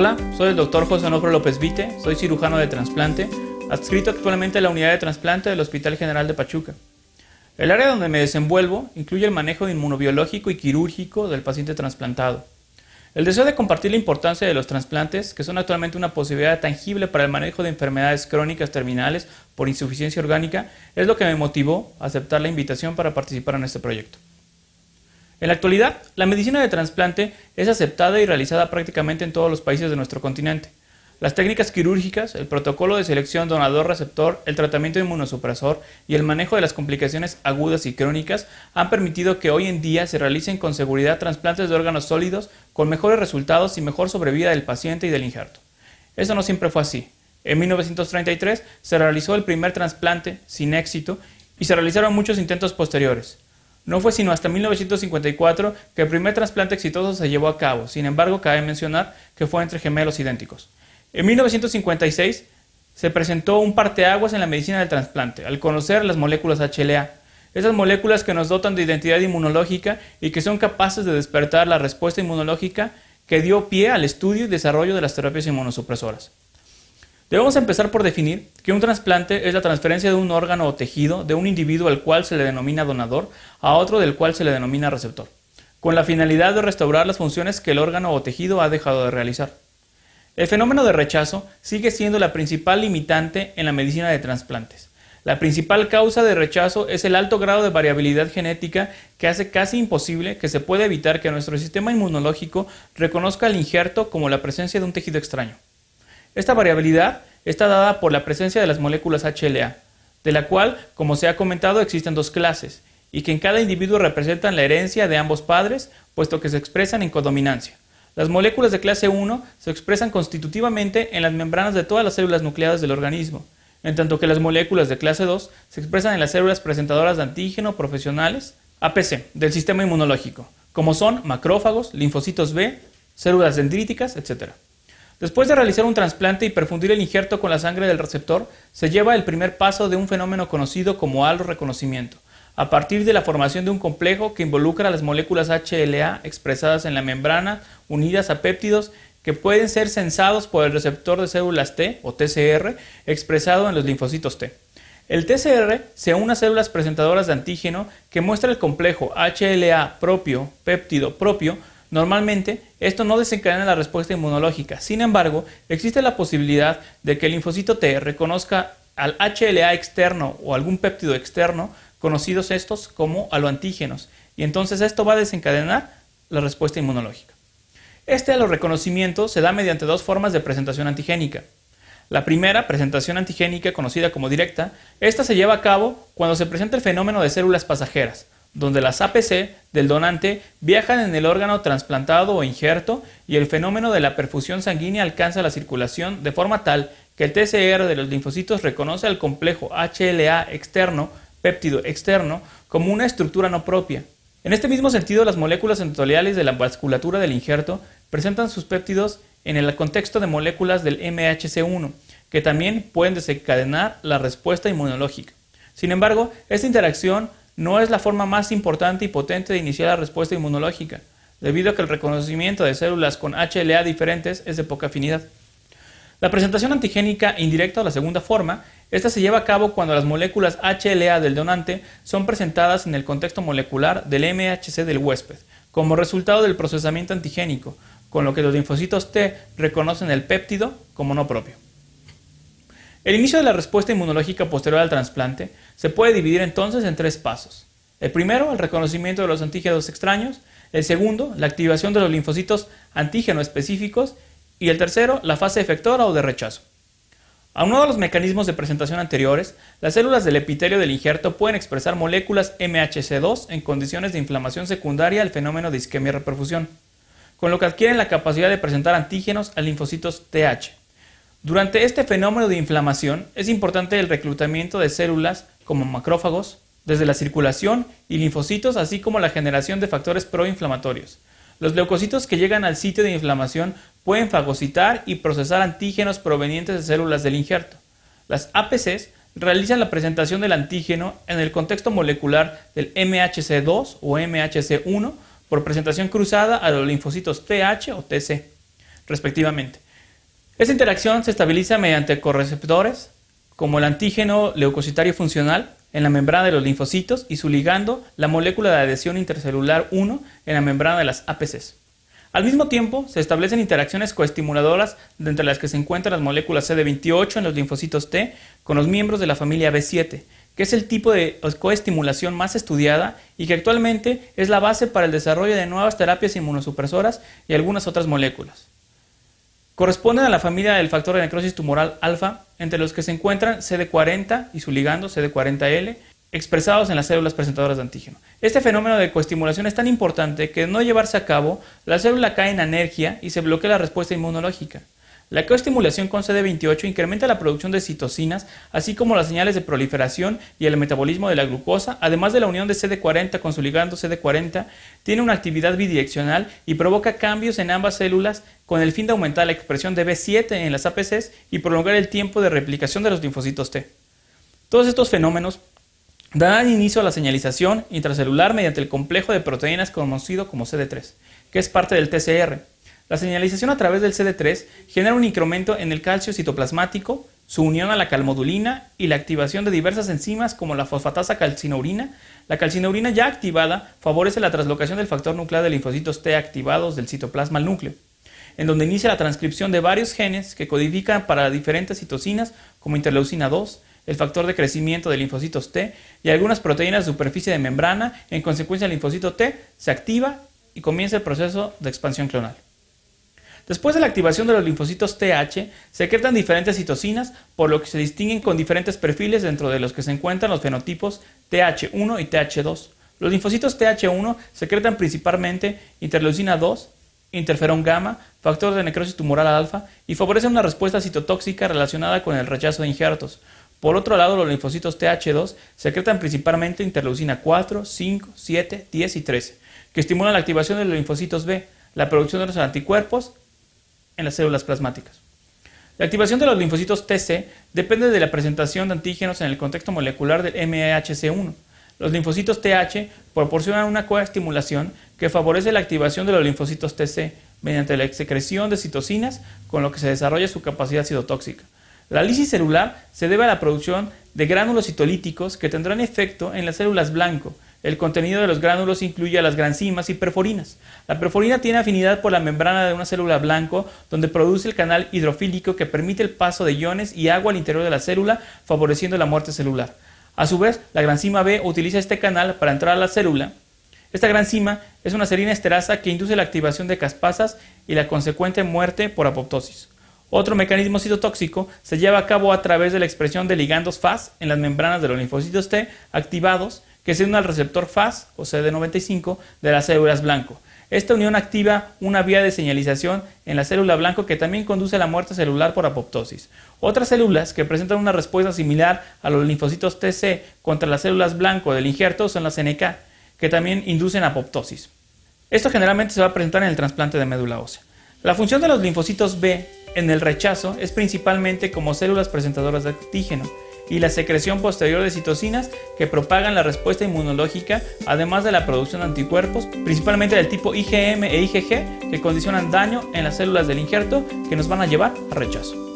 Hola, soy el Dr. José Onofre López-Vite, soy cirujano de trasplante, adscrito actualmente a la unidad de trasplante del Hospital General de Pachuca. El área donde me desenvuelvo incluye el manejo inmunobiológico y quirúrgico del paciente trasplantado. El deseo de compartir la importancia de los trasplantes, que son actualmente una posibilidad tangible para el manejo de enfermedades crónicas terminales por insuficiencia orgánica, es lo que me motivó a aceptar la invitación para participar en este proyecto. En la actualidad, la medicina de trasplante es aceptada y realizada prácticamente en todos los países de nuestro continente. Las técnicas quirúrgicas, el protocolo de selección donador-receptor, el tratamiento inmunosupresor y el manejo de las complicaciones agudas y crónicas han permitido que hoy en día se realicen con seguridad trasplantes de órganos sólidos con mejores resultados y mejor sobrevida del paciente y del injerto. Eso no siempre fue así. En 1933 se realizó el primer trasplante sin éxito y se realizaron muchos intentos posteriores. No fue sino hasta 1954 que el primer trasplante exitoso se llevó a cabo, sin embargo cabe mencionar que fue entre gemelos idénticos. En 1956 se presentó un parteaguas en la medicina del trasplante, al conocer las moléculas HLA, esas moléculas que nos dotan de identidad inmunológica y que son capaces de despertar la respuesta inmunológica que dio pie al estudio y desarrollo de las terapias inmunosupresoras. Debemos empezar por definir que un trasplante es la transferencia de un órgano o tejido de un individuo al cual se le denomina donador a otro del cual se le denomina receptor, con la finalidad de restaurar las funciones que el órgano o tejido ha dejado de realizar. El fenómeno de rechazo sigue siendo la principal limitante en la medicina de trasplantes. La principal causa de rechazo es el alto grado de variabilidad genética que hace casi imposible que se pueda evitar que nuestro sistema inmunológico reconozca el injerto como la presencia de un tejido extraño. Esta variabilidad está dada por la presencia de las moléculas HLA, de la cual, como se ha comentado, existen dos clases, y que en cada individuo representan la herencia de ambos padres, puesto que se expresan en codominancia. Las moléculas de clase 1 se expresan constitutivamente en las membranas de todas las células nucleadas del organismo, en tanto que las moléculas de clase 2 se expresan en las células presentadoras de antígeno profesionales APC del sistema inmunológico, como son macrófagos, linfocitos B, células dendríticas, etc. Después de realizar un trasplante y perfundir el injerto con la sangre del receptor, se lleva el primer paso de un fenómeno conocido como alorreconocimiento, a partir de la formación de un complejo que involucra las moléculas HLA expresadas en la membrana unidas a péptidos que pueden ser sensados por el receptor de células T o TCR expresado en los linfocitos T. El TCR se une a células presentadoras de antígeno que muestra el complejo HLA propio, péptido propio. Normalmente, esto no desencadena la respuesta inmunológica. Sin embargo, existe la posibilidad de que el linfocito T reconozca al HLA externo o algún péptido externo, conocidos estos como aloantígenos, y entonces esto va a desencadenar la respuesta inmunológica. Este alorreconocimiento se da mediante dos formas de presentación antigénica. La primera, presentación antigénica conocida como directa, esta se lleva a cabo cuando se presenta el fenómeno de células pasajeras, donde las APC del donante viajan en el órgano trasplantado o injerto y el fenómeno de la perfusión sanguínea alcanza la circulación de forma tal que el TCR de los linfocitos reconoce al complejo HLA externo péptido externo como una estructura no propia. En este mismo sentido, las moléculas endoteliales de la vasculatura del injerto presentan sus péptidos en el contexto de moléculas del MHC1, que también pueden desencadenar la respuesta inmunológica. Sin embargo, esta interacción no es la forma más importante y potente de iniciar la respuesta inmunológica, debido a que el reconocimiento de células con HLA diferentes es de poca afinidad. La presentación antigénica indirecta o la segunda forma, esta se lleva a cabo cuando las moléculas HLA del donante son presentadas en el contexto molecular del MHC del huésped, como resultado del procesamiento antigénico, con lo que los linfocitos T reconocen el péptido como no propio. El inicio de la respuesta inmunológica posterior al trasplante se puede dividir entonces en tres pasos. El primero, el reconocimiento de los antígenos extraños. El segundo, la activación de los linfocitos antígeno específicos. Y el tercero, la fase efectora o de rechazo. Aunado a los mecanismos de presentación anteriores, las células del epitelio del injerto pueden expresar moléculas MHC2 en condiciones de inflamación secundaria al fenómeno de isquemia y reperfusión, con lo que adquieren la capacidad de presentar antígenos a linfocitos TH. Durante este fenómeno de inflamación es importante el reclutamiento de células como macrófagos desde la circulación y linfocitos, así como la generación de factores proinflamatorios. Los leucocitos que llegan al sitio de inflamación pueden fagocitar y procesar antígenos provenientes de células del injerto. Las APCs realizan la presentación del antígeno en el contexto molecular del MHC2 o MHC1 por presentación cruzada a los linfocitos TH o TC, respectivamente, Esta interacción se estabiliza mediante correceptores como el antígeno leucocitario funcional en la membrana de los linfocitos y su ligando, la molécula de adhesión intercelular 1 en la membrana de las APCs. Al mismo tiempo, se establecen interacciones coestimuladoras entre las que se encuentran las moléculas CD28 en los linfocitos T con los miembros de la familia B7, que es el tipo de coestimulación más estudiada y que actualmente es la base para el desarrollo de nuevas terapias inmunosupresoras y algunas otras moléculas. Corresponden a la familia del factor de necrosis tumoral alfa, entre los que se encuentran CD40 y su ligando CD40L, expresados en las células presentadoras de antígeno. Este fenómeno de coestimulación es tan importante que de no llevarse a cabo, la célula cae en anergia y se bloquea la respuesta inmunológica. La coestimulación con CD28 incrementa la producción de citocinas, así como las señales de proliferación y el metabolismo de la glucosa, además de la unión de CD40 con su ligando CD40, tiene una actividad bidireccional y provoca cambios en ambas células con el fin de aumentar la expresión de B7 en las APCs y prolongar el tiempo de replicación de los linfocitos T. Todos estos fenómenos darán inicio a la señalización intracelular mediante el complejo de proteínas conocido como CD3, que es parte del TCR. La señalización a través del CD3 genera un incremento en el calcio citoplasmático, su unión a la calmodulina y la activación de diversas enzimas como la fosfatasa calcineurina. La calcineurina ya activada favorece la translocación del factor nuclear de linfocitos T activados del citoplasma al núcleo, en donde inicia la transcripción de varios genes que codifican para diferentes citocinas como interleucina 2, el factor de crecimiento de linfocitos T y algunas proteínas de superficie de membrana. En consecuencia, el linfocito T se activa y comienza el proceso de expansión clonal. Después de la activación de los linfocitos TH, secretan diferentes citocinas, por lo que se distinguen con diferentes perfiles dentro de los que se encuentran los fenotipos TH1 y TH2. Los linfocitos TH1 secretan principalmente interleucina 2, interferón gamma, factor de necrosis tumoral alfa y favorecen una respuesta citotóxica relacionada con el rechazo de injertos. Por otro lado, los linfocitos TH2 secretan principalmente interleucina 4, 5, 7, 10 y 13, que estimulan la activación de los linfocitos B, la producción de los anticuerpos en las células plasmáticas. La activación de los linfocitos TC depende de la presentación de antígenos en el contexto molecular del MHC1. Los linfocitos TH proporcionan una coestimulación que favorece la activación de los linfocitos TC mediante la secreción de citocinas, con lo que se desarrolla su capacidad citotóxica. La lisis celular se debe a la producción de gránulos citolíticos que tendrán efecto en las células blanco. El contenido de los gránulos incluye a las granzimas y perforinas. La perforina tiene afinidad por la membrana de una célula blanco, donde produce el canal hidrofílico que permite el paso de iones y agua al interior de la célula, favoreciendo la muerte celular. A su vez, la granzima B utiliza este canal para entrar a la célula. Esta granzima es una serina esterasa que induce la activación de caspasas y la consecuente muerte por apoptosis. Otro mecanismo citotóxico se lleva a cabo a través de la expresión de ligandos FAS en las membranas de los linfocitos T activados, que se unen al receptor FAS o CD95 de las células blanco. Esta unión activa una vía de señalización en la célula blanco que también conduce a la muerte celular por apoptosis. Otras células que presentan una respuesta similar a los linfocitos TC contra las células blanco del injerto son las NK, que también inducen apoptosis. Esto generalmente se va a presentar en el trasplante de médula ósea. La función de los linfocitos B en el rechazo es principalmente como células presentadoras de antígeno y la secreción posterior de citocinas que propagan la respuesta inmunológica, además de la producción de anticuerpos, principalmente del tipo IgM e IgG, que condicionan daño en las células del injerto que nos van a llevar al rechazo.